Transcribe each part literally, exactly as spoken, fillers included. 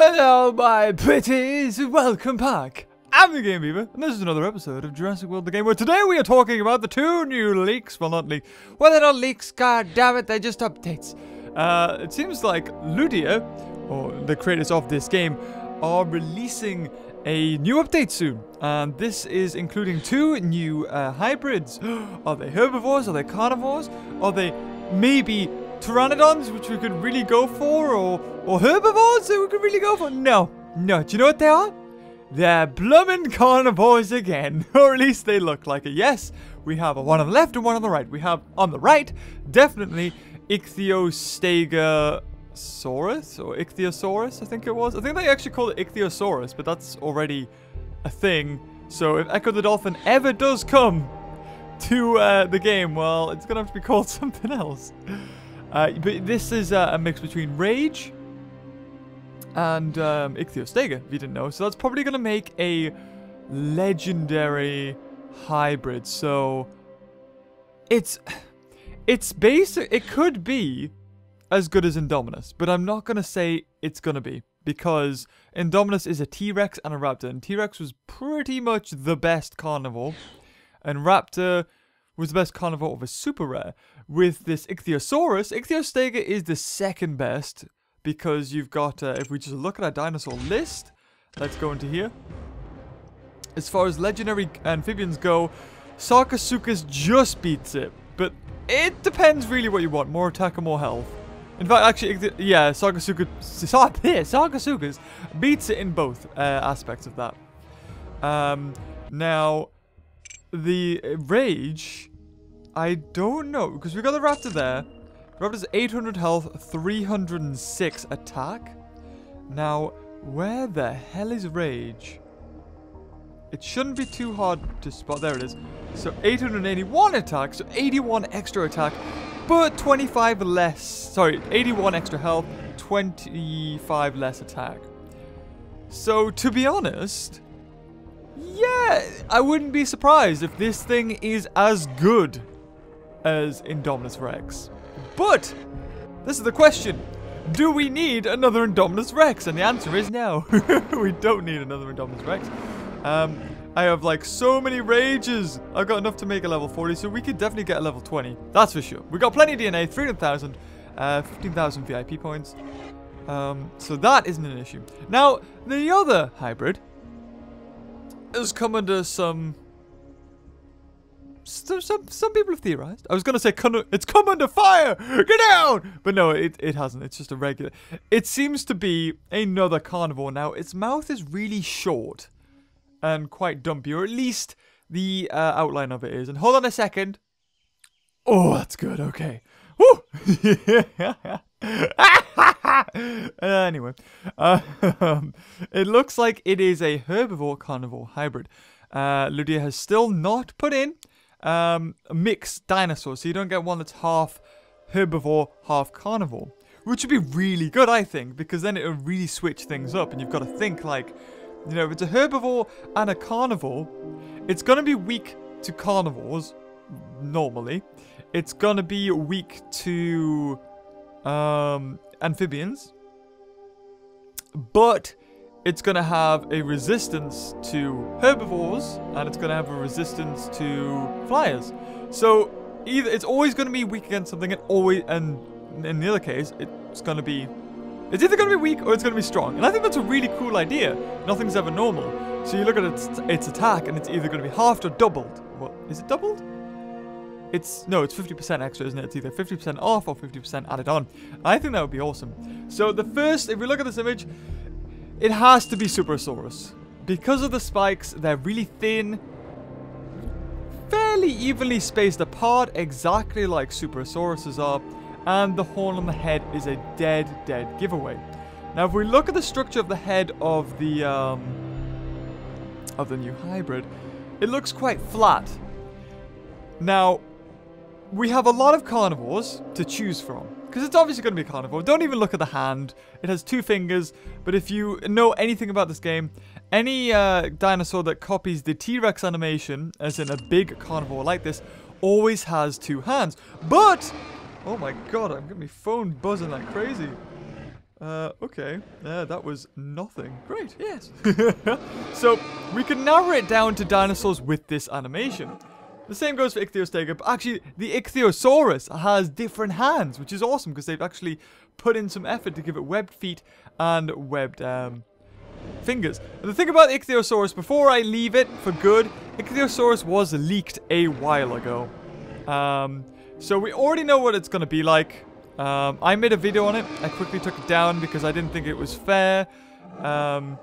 Hello my pretties, welcome back. I'm the Game Beaver, and this is another episode of Jurassic World the Game, where today we are talking about the two new leaks. Well, not leaks. Well, they're not leaks, god damn it, they're just updates. Uh, it seems like Ludia, or the creators of this game, are releasing a new update soon. And this is including two new uh, hybrids. Are they herbivores? Are they carnivores? Are they maybe pteranodons, which we could really go for, or or herbivores that we could really go for? No, no. Do you know what they are? They're bloomin' carnivores again, or at least they look like it. Yes, we have a one on the left and one on the right. We have on the right definitely Ichthyostega. Saurus or Ichthyosaurus, I think it was. I think they actually called it Ichthyosaurus, but that's already a thing. So if Echo the Dolphin ever does come to uh, the game, well, it's gonna have to be called something else. Uh, but this is uh, a mix between Rage and um, Ichthyostega, if you didn't know. So that's probably gonna make a legendary hybrid. So it's it's basic. It could be as good as Indominus, but I'm not going to say it's going to be, because Indominus is a T-Rex and a Raptor, and T-Rex was pretty much the best carnivore, and Raptor was the best carnivore of a super rare. With this Ichthyosaurus, Ichthyostega is the second best, because you've got, uh, if we just look at our dinosaur list, let's go into here. As far as legendary amphibians go, Sarcosuchus just beats it, but it depends really what you want, more attack or more health. In fact, actually, yeah, Sarcosuchus beats it in both uh, aspects of that. Um, now, the Rage, I don't know, because we got the Raptor there. The Raptor's eight hundred health, three hundred six attack. Now, where the hell is Rage? It shouldn't be too hard to spot. There it is. So, eight hundred eighty-one attack, so eighty-one extra attack. But twenty-five less, sorry, eighty-one extra health, twenty-five less attack. So, to be honest, yeah, I wouldn't be surprised if this thing is as good as Indominus Rex. But, this is the question. Do we need another Indominus Rex? And the answer is no. We don't need another Indominus Rex. Um, I have, like, so many rages. I've got enough to make a level forty, so we could definitely get a level twenty. That's for sure. We got plenty of D N A, three hundred thousand, uh, fifteen thousand V I P points. Um, so that isn't an issue. Now, the other hybrid has come under some... Some, some, some people have theorized. I was going to say, it's come under fire! Get down! But no, it, it hasn't. It's just a regular... It seems to be another carnivore now. Its mouth is really short and quite dumpy, or at least the uh, outline of it is. And hold on a second. Oh, that's good. Okay. Woo! Anyway. Uh, it looks like it is a herbivore-carnivore hybrid. Uh, Ludia has still not put in um, a mixed dinosaur, so you don't get one that's half herbivore, half carnivore. Which would be really good, I think, because then it would really switch things up, and you've got to think, like, you know, if it's a herbivore and a carnivore, it's going to be weak to carnivores, normally. It's going to be weak to um, amphibians. But it's going to have a resistance to herbivores, and it's going to have a resistance to flyers. So either it's always going to be weak against something, and always, and in the other case, it's going to be... It's either going to be weak or it's going to be strong. And I think that's a really cool idea. Nothing's ever normal. So you look at its, its attack and it's either going to be halved or doubled. What? Is it doubled? It's... No, it's fifty percent extra, isn't it? It's either fifty percent off or fifty percent added on. I think that would be awesome. So the first... If we look at this image, it has to be Superasaurus. Because of the spikes, they're really thin. Fairly evenly spaced apart, exactly like Superasauruses are. And the horn on the head is a dead, dead giveaway. Now, if we look at the structure of the head of the um, of the new hybrid, it looks quite flat. Now, we have a lot of carnivores to choose from, because it's obviously going to be a carnivore. Don't even look at the hand. It has two fingers, but if you know anything about this game, any uh, dinosaur that copies the T-Rex animation, as in a big carnivore like this, always has two hands. But... Oh my god, I'm getting my phone buzzing like crazy. Uh, okay, uh, that was nothing. Great, yes. So, we can narrow it down to dinosaurs with this animation. The same goes for Ichthyostega, but actually, the Ichthyosaurus has different hands, which is awesome, because they've actually put in some effort to give it webbed feet and webbed, um, fingers. And the thing about Ichthyosaurus, before I leave it for good, Ichthyosaurus was leaked a while ago. Um, so we already know what it's going to be like. Um, I made a video on it. I quickly took it down because I didn't think it was fair um,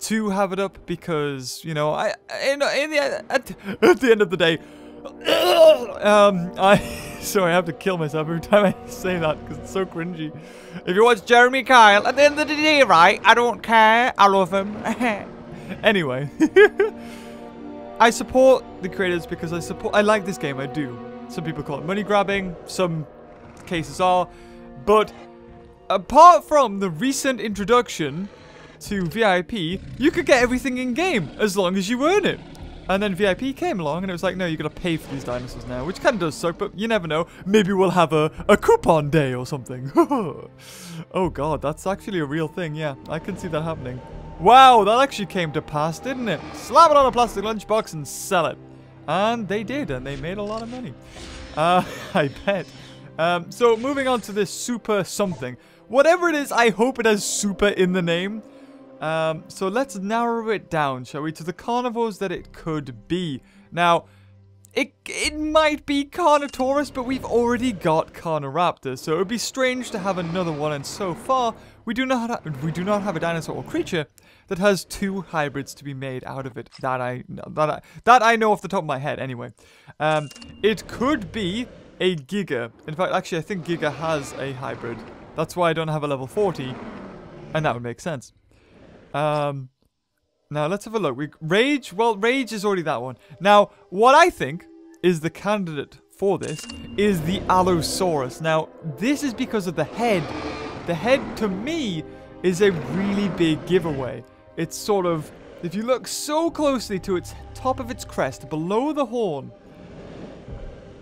to have it up because, you know, I in, in the, at, at the end of the day, um, I sorry, I have to kill myself every time I say that because it's so cringy. If you watch Jeremy Kyle, at the end of the day, right, I don't care. I love him. Anyway, I support the creators because I support. I like this game. I do. Some people call it money grabbing. Some cases are, but apart from the recent introduction to V I P, you could get everything in game as long as you earn it. And then V I P came along and it was like, no, you gotta pay for these dinosaurs now, which kind of does suck, but you never know, maybe we'll have a, a coupon day or something. Oh god, that's actually a real thing. Yeah, I can see that happening. Wow, that actually came to pass, didn't it? Slap it on a plastic lunchbox and sell it. And they did, and they made a lot of money. Uh, I bet. Um, so, moving on to this super something. Whatever it is, I hope it has super in the name. Um, so, let's narrow it down, shall we, to the carnivores that it could be. Now, it, it might be Carnotaurus, but we've already got Carnoraptor. So, it would be strange to have another one. And so far, we do not have, we do not have a dinosaur or creature that has two hybrids to be made out of it. That I, that I, that I know off the top of my head, anyway. Um, it could be a Giga. In fact, actually, I think Giga has a hybrid. That's why I don't have a level forty. And that would make sense. Um, now, let's have a look. We, Rage? Well, Rage is already that one. Now, what I think is the candidate for this is the Allosaurus. Now, this is because of the head. The head, to me, is a really big giveaway. It's sort of, if you look so closely to its top of its crest, below the horn,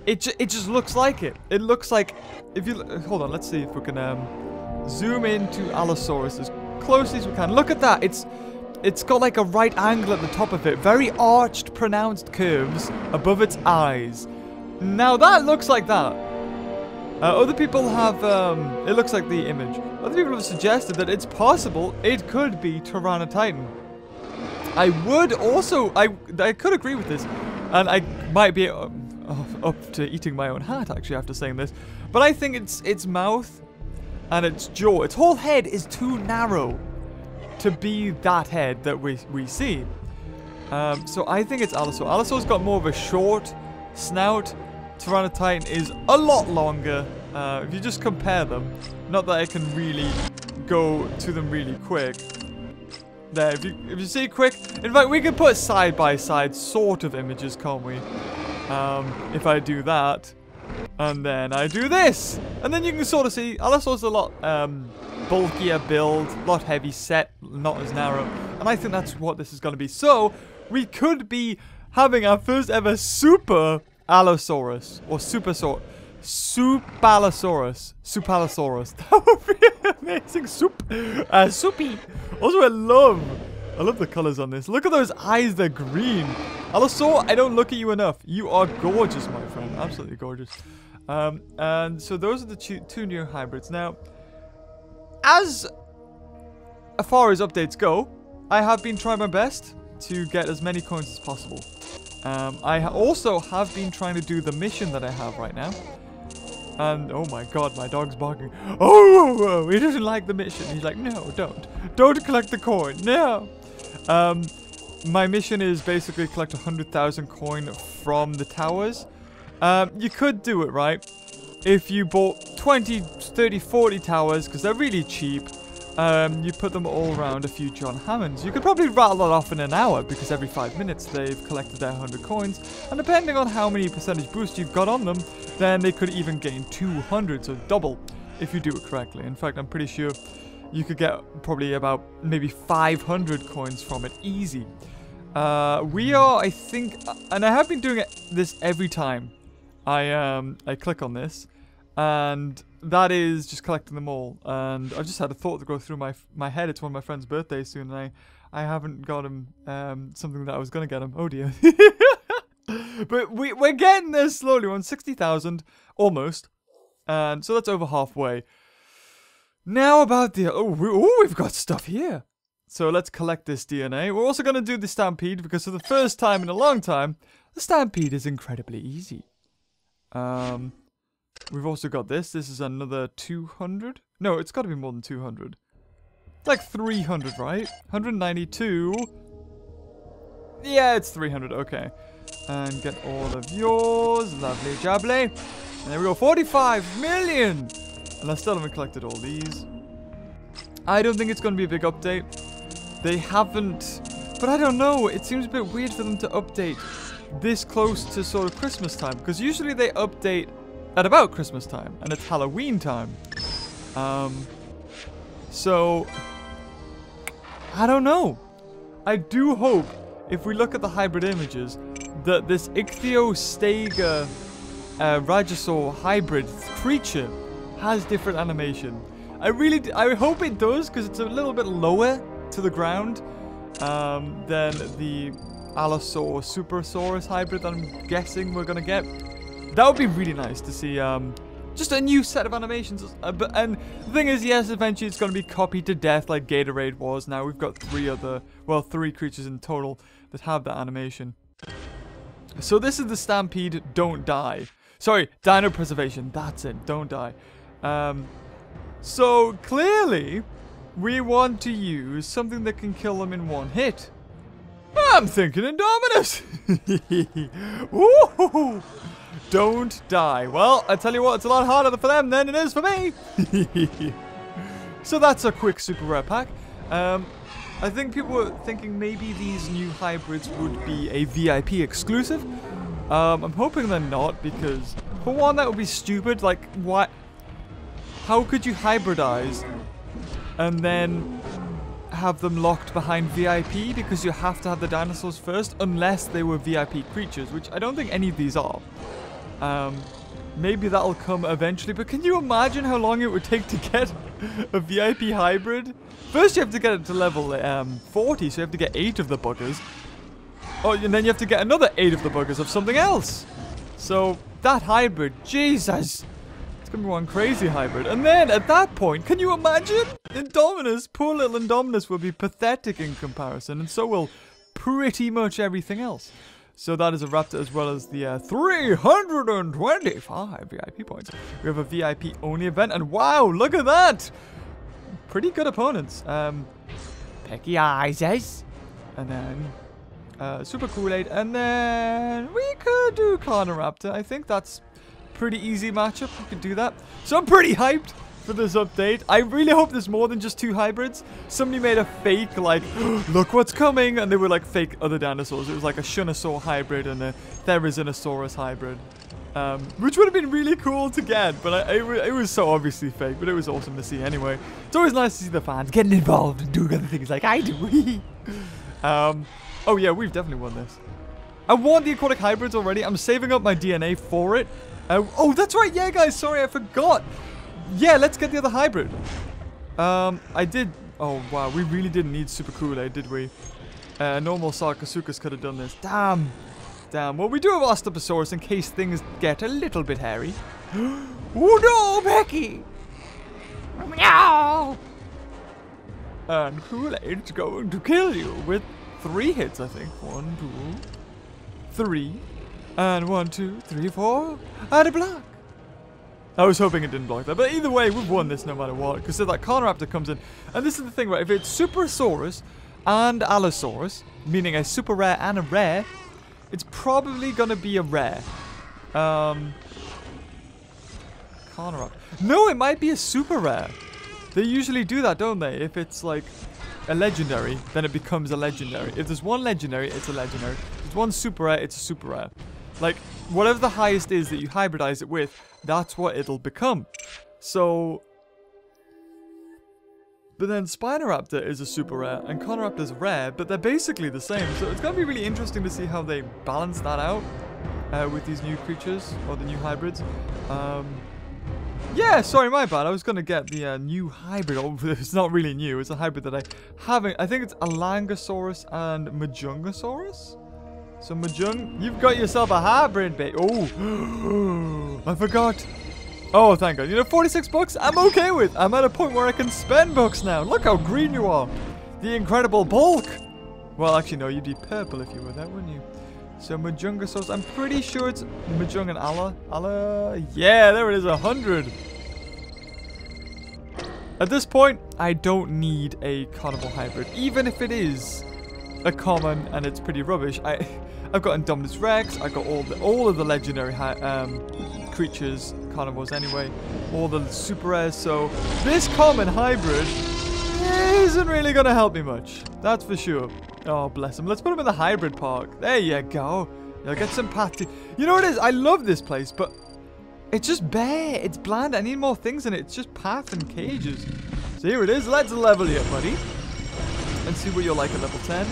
It, ju it just looks like it. It looks like, if you, hold on, let's see if we can um, zoom into Allosaurus as closely as we can. Look at that, it's it's got like a right angle at the top of it. Very arched, pronounced curves above its eyes. Now that looks like that. Uh, other people have, um, it looks like the image. Other people have suggested that it's possible it could be Tyrannotitan. I would also, I, I could agree with this, and I might be, uh, up to eating my own hat, actually, after saying this. But I think it's its mouth and its jaw, its whole head is too narrow to be that head that we, we see. Um, so I think it's Allosaur. Allosaur's got more of a short snout. Tyrannotitan is a lot longer. Uh, if you just compare them, not that I can really go to them really quick. There, if you, if you see quick, in fact, we can put side-by-side sort of images, can't we? Um, if I do that, and then I do this, and then you can sort of see Allosaurus a lot um, bulkier build, a lot heavy set, not as narrow, and I think that's what this is going to be. So we could be having our first ever Super Allosaurus or Super Sor Super Allosaurus, Super Allosaurus. That would be an amazing soup, uh, soupy. Also, I love, I love the colors on this. Look at those eyes; they're green. Allosaur, I don't look at you enough. You are gorgeous, my friend. Absolutely gorgeous. Um, and so those are the two new hybrids. Now, as far as updates go, I have been trying my best to get as many coins as possible. Um, I also have been trying to do the mission that I have right now. And, oh my god, my dog's barking. Oh, he doesn't like the mission. He's like, no, don't. Don't collect the coin. No. Um... My mission is basically collect one hundred thousand coin from the towers. Um, you could do it, right? If you bought twenty, thirty, forty towers, because they're really cheap, um, you put them all around a few John Hammonds. You could probably rattle that off in an hour, because every five minutes they've collected their one hundred coins. And depending on how many percentage boosts you've got on them, then they could even gain two hundred, so double, if you do it correctly. In fact, I'm pretty sure you could get probably about maybe five hundred coins from it, easy. Uh, we are, I think, and I have been doing it, this every time I um I click on this, and that is just collecting them all. And I've just had a thought to go through my my head. It's one of my friend's birthdays soon, and I, I haven't got him um, something that I was going to get him. Oh, dear. But we, we're getting there slowly. We're on sixty thousand, almost. And so that's over halfway. Now about the... Oh, we, ooh, we've got stuff here. So let's collect this D N A. We're also going to do the stampede, because for the first time in a long time, the stampede is incredibly easy. Um, we've also got this. This is another two hundred. No, it's got to be more than two hundred. Like three hundred, right? one hundred ninety-two. Yeah, it's three hundred. Okay. And get all of yours. Lovely jubbly. And there we go. forty-five million! And I still haven't collected all these. I don't think it's going to be a big update. They haven't... But I don't know. It seems a bit weird for them to update this close to sort of Christmas time, because usually they update at about Christmas time, and it's Halloween time. Um, so, I don't know. I do hope, if we look at the hybrid images, that this Ichthyostega uh, rajasaur hybrid creature has different animation. I really, d I hope it does, because it's a little bit lower to the ground um, than the allosaur superasaurus hybrid that I'm guessing we're gonna get. That would be really nice to see, um just a new set of animations. Uh, but, and the thing is, yes, eventually it's gonna be copied to death like Gatorade was. Now we've got three other well three creatures in total that have that animation. So this is the stampede. Don't die. Sorry, dino preservation. That's it. Don't die. Um so clearly we want to use something that can kill them in one hit. I'm thinking Indominus. Ooh, don't die. Well, I tell you what, it's a lot harder for them than it is for me. So that's a quick super rare pack. Um, I think people were thinking maybe these new hybrids would be a V I P exclusive. Um, I'm hoping they're not, because for one, that would be stupid. Like, what? How could you hybridize and then have them locked behind V I P, because you have to have the dinosaurs first, unless they were V I P creatures, which I don't think any of these are. Um, maybe that'll come eventually, but can you imagine how long it would take to get a V I P hybrid? First you have to get it to level um, forty, so you have to get eight of the buggers. Oh, and then you have to get another eight of the buggers of something else. So that hybrid, Jesus! Be one crazy hybrid. And then at that point, can you imagine? Indominus, poor little Indominus, will be pathetic in comparison, and so will pretty much everything else. So that is a Raptor, as well as the uh, three hundred twenty-five V I P points. We have a V I P only event, and wow, look at that! Pretty good opponents. Um, Pecky Eyes, and then uh, Super Kool-Aid, and then we could do Carnoraptor. I think that's pretty easy matchup. I could do that. So I'm pretty hyped for this update. I really hope there's more than just two hybrids. Somebody made a fake, like, oh, look what's coming, and they were like fake other dinosaurs. It was like a Shunosaur hybrid and a Therizinosaurus hybrid, um, which would have been really cool to get, but I, it, it was so obviously fake, but it was awesome to see anyway. It's always nice to see the fans getting involved and doing other things like I do. um, oh yeah, we've definitely won this. I won the aquatic hybrids already. I'm saving up my D N A for it. Uh, oh, that's right. Yeah, guys. Sorry, I forgot. Yeah, let's get the other hybrid. Um, I did... Oh, wow. We really didn't need Super Kool-Aid, did we? Uh, normal Sarcosuchus could have done this. Damn. Damn. Well, we do have Osteoposaurus in case things get a little bit hairy. Oh, no, Becky! No! And Kool-Aid's going to kill you with three hits, I think. One, two, three... And one, two, three, four, and a block. I was hoping it didn't block that, but either way, we've won this no matter what, because so that Carnoraptor comes in. And this is the thing, right? If it's Superasaurus and Allosaurus, meaning a super rare and a rare, it's probably going to be a rare. Um, Carnoraptor. No, it might be a super rare. They usually do that, don't they? If it's like a legendary, then it becomes a legendary. If there's one legendary, it's a legendary. If there's one super rare, it's a super rare. Like, whatever the highest is that you hybridize it with, that's what it'll become. So... But then Spinoraptor is a super rare, and Carnoraptor's rare, but they're basically the same. So it's going to be really interesting to see how they balance that out uh, with these new creatures, or the new hybrids. Um, Yeah, sorry, my bad. I was going to get the uh, new hybrid. Oh, it's not really new. It's a hybrid that I haven't. I think it's Alangosaurus and Majungasaurus. So, Majung, you've got yourself a hybrid, babe. Oh, I forgot. Oh, thank God. You know, forty-six bucks, I'm okay with. I'm at a point where I can spend bucks now. Look how green you are. The incredible bulk. Well, actually, no, you'd be purple if you were that, wouldn't you? So, Majungasaurus, I'm pretty sure it's Majung and Alla. Alla. Yeah, there it is, one hundred. At this point, I don't need a carnival hybrid. Even if it is a common and it's pretty rubbish. I, I've got Indominus Rex. I've got all the, all of the legendary hi um, creatures, carnivores anyway. All the super rares. So, this common hybrid isn't really going to help me much. That's for sure. Oh, bless him. Let's put him in the hybrid park. There you go. You'll get some patty. You know what it is? I love this place, but it's just bare. It's bland. I need more things in it. It's just path and cages. So here it is. Let's level you up, buddy. And see what you're like at level ten.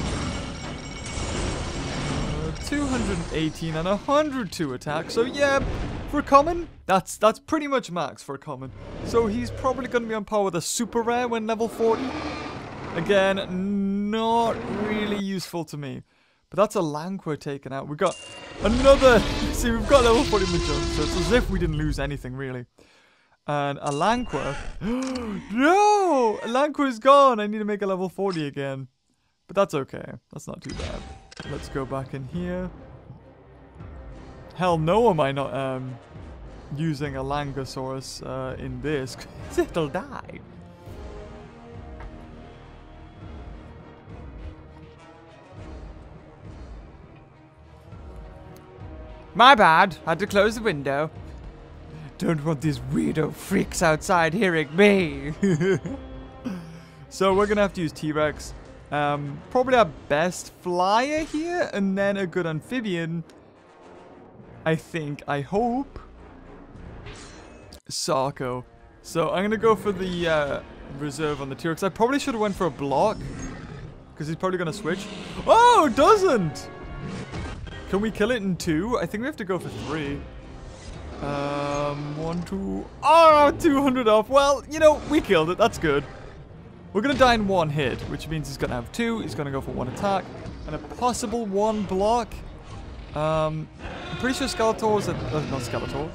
Uh, two hundred eighteen and one hundred two attack. So yeah, for a common, that's, that's pretty much max for a common. So he's probably going to be on par with a super rare when level forty. Again, not really useful to me. But that's a Lanqua taken out. We've got another... See, we've got level forty Majung, so it's as if we didn't lose anything, really. And a Lanqua... No! Lanqua's gone! I need to make a level forty again. But that's okay. That's not too bad. Let's go back in here. Hell no am I not um, using a Langosaurus uh, in this. It'll die. My bad. Had to close the window. Don't want these weirdo freaks outside hearing me. So we're going to have to use T-Rex. Um, probably our best flyer here. And then a good amphibian. I think. I hope. Sarco. So I'm going to go for the uh, reserve on the T-Rex. I probably should have went for a block. Because he's probably going to switch. Oh, doesn't. Can we kill it in two? I think we have to go for three. Um, one, two... Oh, two hundred off. Well, you know, we killed it. That's good. We're going to die in one hit, which means he's going to have two. He's going to go for one attack and a possible one block. Um, I'm pretty sure Skeletor's a... Uh, not Skeletor.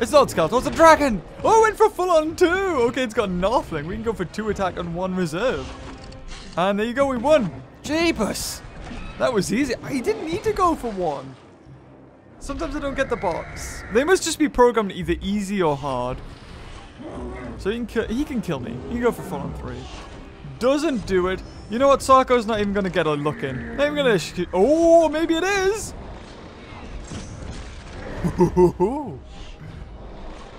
It's not Skeletor. It's a dragon. Oh, went for full on two. Okay, it's got Northling. We can go for two attack and one reserve. And there you go. We won. Jeebus. That was easy. I didn't need to go for one. Sometimes I don't get the box. They must just be programmed either easy or hard. So he can kill, he can kill me. He can go for four on three. Doesn't do it. You know what? Sarco's not even going to get a look in. Not even going to... Oh, maybe it is.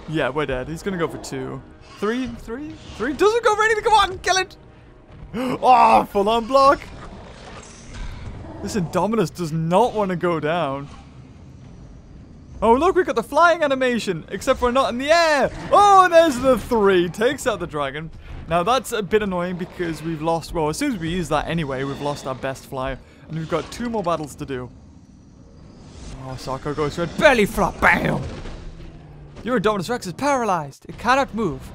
Yeah, we're dead. He's going to go for two. Three, three, three. Doesn't go for anything. Come on, kill it. Oh, full on block. This Indominus does not want to go down. Oh, look, we've got the flying animation, except we're not in the air. Oh, there's the three. Takes out the dragon. Now, that's a bit annoying because we've lost... Well, as soon as we use that anyway, we've lost our best flyer. And we've got two more battles to do. Oh, Sarco goes for a belly flop. Bam! Your Indominus Rex is paralyzed. It cannot move.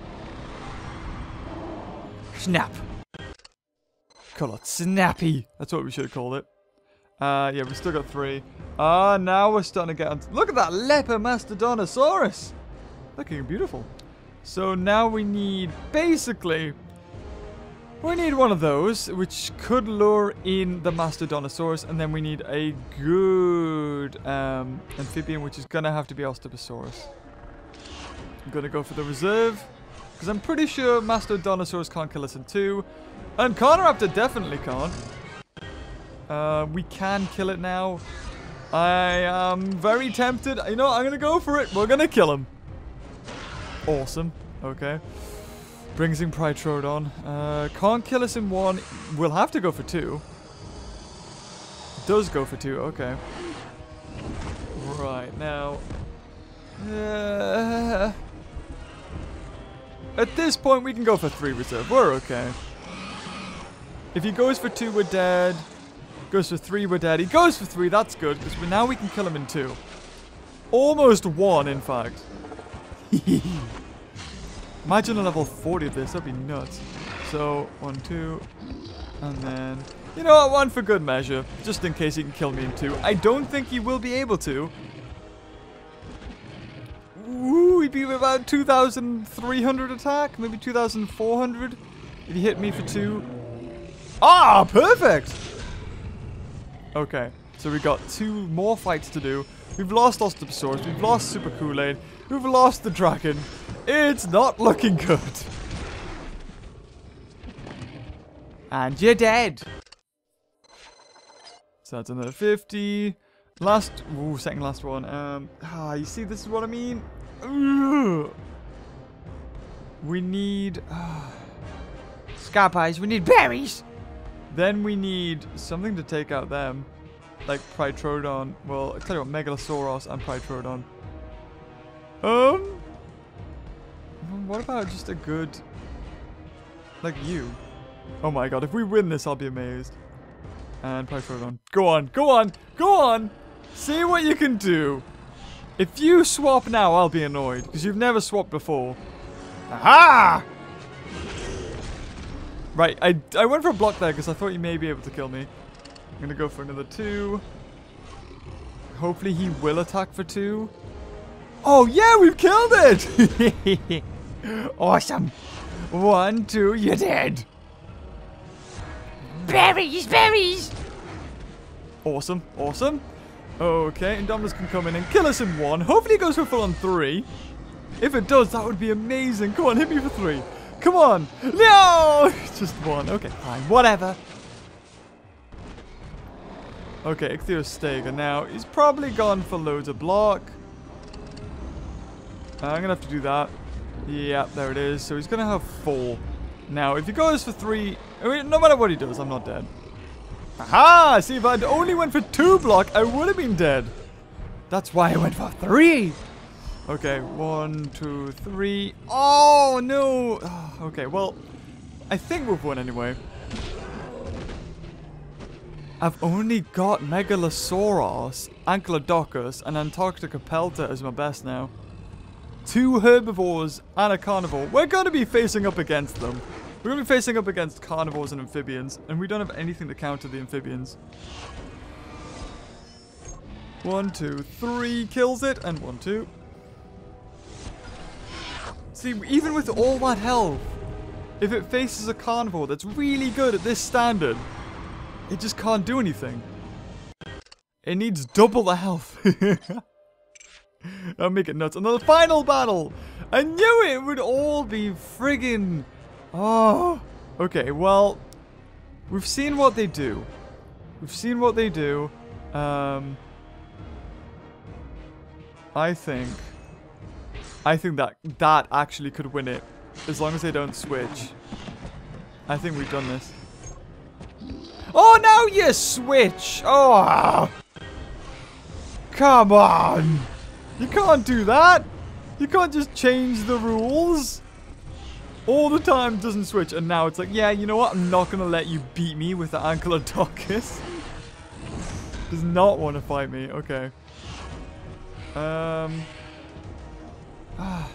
Snap. Call it snappy. That's what we should have called it. Uh, yeah, we've still got three. Ah, uh, now we're starting to get on. Look at that leper Mastodonosaurus. Looking beautiful. So now we need, basically, we need one of those, which could lure in the Mastodonosaurus, and then we need a good um, amphibian, which is going to have to be Osteoposaurus. I'm going to go for the reserve, because I'm pretty sure Mastodonosaurus can't kill us in two. And Carnoraptor definitely can't. Uh, we can kill it now. I am very tempted. You know, I'm going to go for it. We're going to kill him. Awesome. Okay. Brings in Prytrodon. Uh, can't kill us in one. We'll have to go for two. Does go for two. Okay. Right now. Uh, at this point, we can go for three reserve. We're okay. If he goes for two, we're dead. Goes for three, we're dead. He goes for three, that's good, because now we can kill him in two. Almost one, in fact. Imagine a level forty of this, that'd be nuts. So, one, two, and then... You know what, one for good measure, just in case he can kill me in two. I don't think he will be able to. Ooh, he'd be about two thousand three hundred attack, maybe two thousand four hundred. If he hit me for two... Ah, perfect! Okay, so we got two more fights to do. We've lost Osteoposaurus, we've lost Super Kool-Aid, we've lost the Dragon. It's not looking good. And you're dead. So that's another fifty. Last, ooh, second last one. Um, ah, you see, this is what I mean. Ugh. We need uh, scarp eyes. We need berries. Then we need something to take out them, like Prytrodon. Well, I tell you what, Megalosaurus and Prytrodon. Um. What about just a good, like you? Oh my god, if we win this, I'll be amazed. And Prytrodon. Go on, go on, go on! See what you can do! If you swap now, I'll be annoyed, because you've never swapped before. Aha! Right, I, I went for a block there, because I thought you may be able to kill me. I'm gonna go for another two. Hopefully he will attack for two. Oh yeah, we've killed it! Awesome. One, two, you're dead. Berries, berries! Awesome, awesome. Okay, Indominus can come in and kill us in one. Hopefully it goes for full on three. If it does, that would be amazing. Come on, hit me for three. Come on. No! Just one. Okay, fine, whatever. Okay, Ichthyostega now. He's probably gone for loads of block. Uh, I'm gonna have to do that. Yeah, there it is. So he's gonna have four. Now, if he goes for three, I mean, no matter what he does, I'm not dead. Aha! See, if I'd only went for two block, I would have been dead. That's why I went for three. Okay, one, two, three. Oh no! Okay, well, I think we've won anyway. I've only got Megalosaurus, Ankylodocus, and Antarctica Pelta as my best now. Two herbivores and a carnivore. We're going to be facing up against them. We're going to be facing up against carnivores and amphibians, and we don't have anything to counter the amphibians. One, two, three kills it, and one, two. See, even with all that health, if it faces a carnivore that's really good at this standard, it just can't do anything. It needs double the health. I'll make it nuts. Another final battle! I knew it would all be friggin'... Oh! Okay, well... We've seen what they do. We've seen what they do. Um... I think... I think that that actually could win it. As long as they don't switch. I think we've done this. Oh, now you switch! Oh! Come on! You can't do that! You can't just change the rules! All the time doesn't switch, and now it's like, yeah, you know what? I'm not gonna let you beat me with the Ankylodocus. Does not want to fight me, okay. Um... Ah.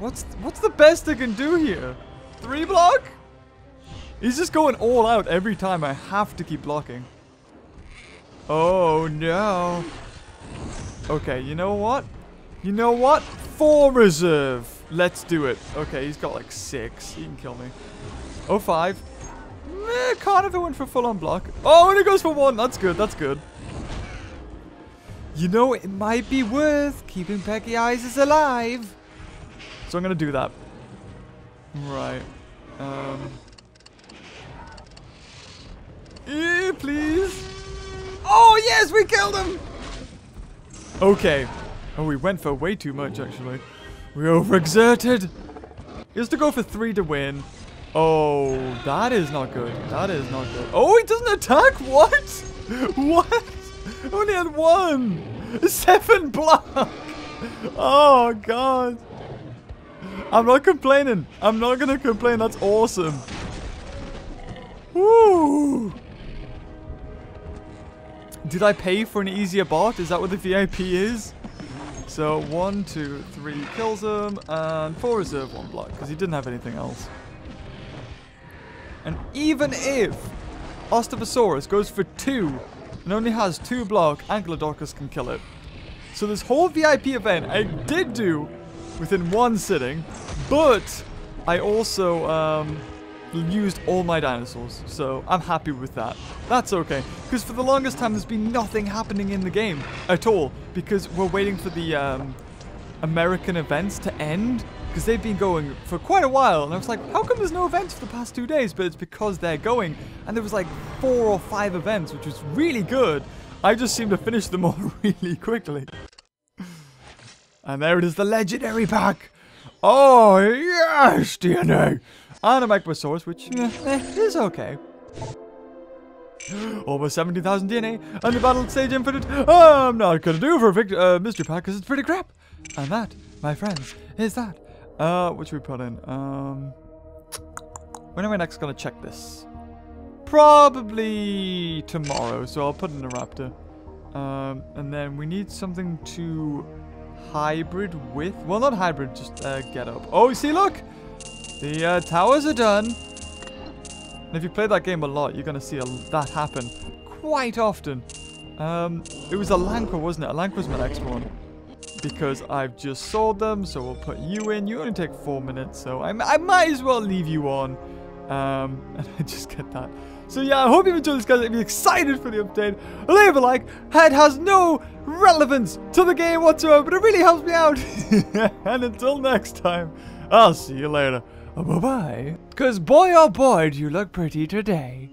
What's, what's the best I can do here? Three block? He's just going all out every time. I have to keep blocking. Oh no! Okay, you know what? You know what? Four reserve. Let's do it. Okay, he's got like six. He can kill me. Oh, five. Meh, carnivore went for full-on block. Oh, and it goes for one. That's good. That's good. You know, it might be worth keeping Peggy Eyes alive. So I'm going to do that. Right. Um. Eh, please. Oh, yes, we killed him. Okay. Oh, we went for way too much, actually. We overexerted. He has to go for three to win. Oh, that is not good. That is not good. Oh, he doesn't attack? What? What? I only had one. Seven block. Oh, God. I'm not complaining. I'm not going to complain. That's awesome. Woo. Did I pay for an easier bot? Is that what the V I P is? So one, two, three kills him, and four reserve one block, because he didn't have anything else. And even if Osteoposaurus goes for two and only has two block, Ankylodocus can kill it. So this whole V I P event I did do within one sitting, but I also um, used all my dinosaurs. So I'm happy with that. That's okay, because for the longest time there's been nothing happening in the game at all, because we're waiting for the um, American events to end, because they've been going for quite a while, and I was like, how come there's no events for the past two days? But it's because they're going, and there was like four or five events, which was really good. I just seem to finish them all really quickly. And there it is, the legendary pack. Oh, yes, D N A. And a Microsaurus, which eh, eh, is okay. Almost seventy thousand D N A, and the battle stage infinite. I'm not gonna do for a victor, uh, mystery pack, because it's pretty crap. And that, my friends, is that. Uh, what should we put in? Um, when am I next gonna check this? Probably tomorrow, so I'll put in a raptor. Um, and then we need something to hybrid with. Well, not hybrid, just uh, get up. Oh, see, look! The uh, towers are done. And if you play that game a lot, you're gonna see a, that happen quite often. Um, it was Alanqua, wasn't it? Alanqua's my next one, because I've just sold them, so we'll put you in. You only take four minutes, so I, I might as well leave you on. Um, and I just get that. So yeah, I hope you enjoyed this, guys. If you're excited for the update, leave a like. It has no relevance to the game whatsoever, but it really helps me out. And until next time, I'll see you later. Bye-bye. Because boy, oh boy, do you look pretty today.